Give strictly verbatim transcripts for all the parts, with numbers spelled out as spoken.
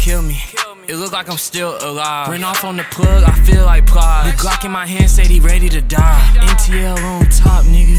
kill me. It look like I'm still alive. Ran off on the plug, I feel like pride. The Glock in my hand said he ready to die. N T L on top, nigga.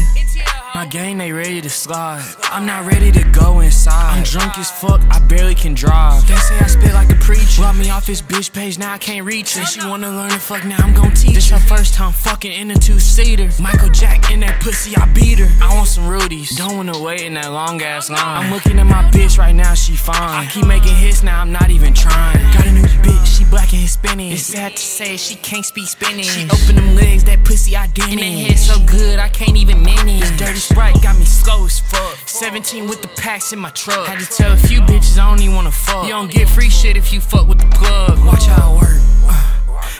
My gang, they ready to slide. I'm not ready to go inside. I'm drunk as fuck, I barely can drive. They say I spit like a preacher. Brought me off his bitch page, now I can't reach her. She wanna learn to fuck, now I'm gon' teach her. This her first time fucking in a two-seater. Michael Jack in that pussy, I beat her. I want some Rudies, don't wanna wait in that long-ass line. I'm looking at my bitch right now, she fine. I keep making hits, now I'm not even trying. Got a new bitch, she black and Hispanic. It's sad to say, she can't speak Spanish. She open them legs, that pussy I did. And that head so good, I can't even manage. Dirty Sprite got me slow as fuck. Seventeen with the packs in my truck. Had to tell a few bitches I don't even wanna fuck. You don't get free shit if you fuck with the plug. Watch how I work. uh,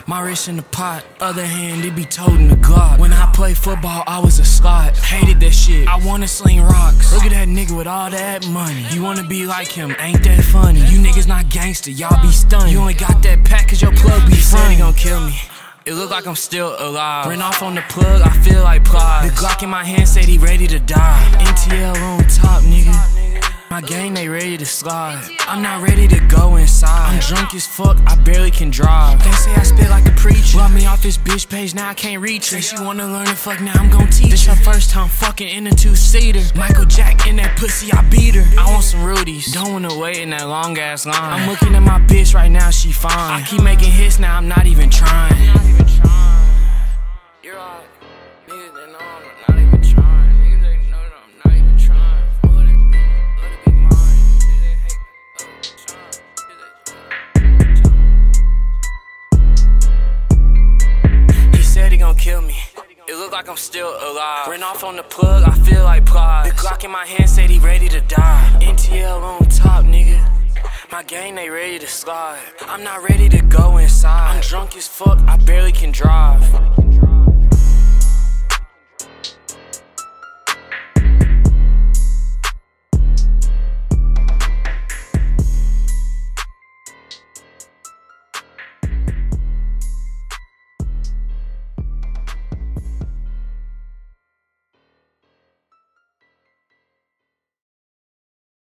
My wrist in the pot, other hand it be toting the Glock. When I played football I was a slot. Hated that shit, I wanna sling rocks. Look at that nigga with all that money. You wanna be like him, ain't that funny. You niggas not gangster, y'all be stunned. You only got that pack cause your plug be funny. He gon' kill me. It look like I'm still alive. Ran off on the plug, I feel like plies. The Glock in my hand said he ready to die. N T L on top, nigga. My gang, they ready to slide. I'm not ready to go inside. I'm drunk as fuck, I barely can drive. They say I spit like a preacher. Brought me off his bitch page, now I can't reach her. She wanna learn to fuck, now I'm gon' teach her. This her first time fucking in a two-seater. Michael Jack in that pussy, I beat her. I want some Rudies, don't wanna wait in that long-ass line. I'm looking at my bitch right now, she fine. I keep making hits, now I'm not even trying. Kill me. It look like I'm still alive. Ran off on the plug, I feel like plies. The Glock in my hand said he ready to die. N T L on top, nigga. My gang, they ready to slide. I'm not ready to go inside. I'm drunk as fuck, I barely can drive.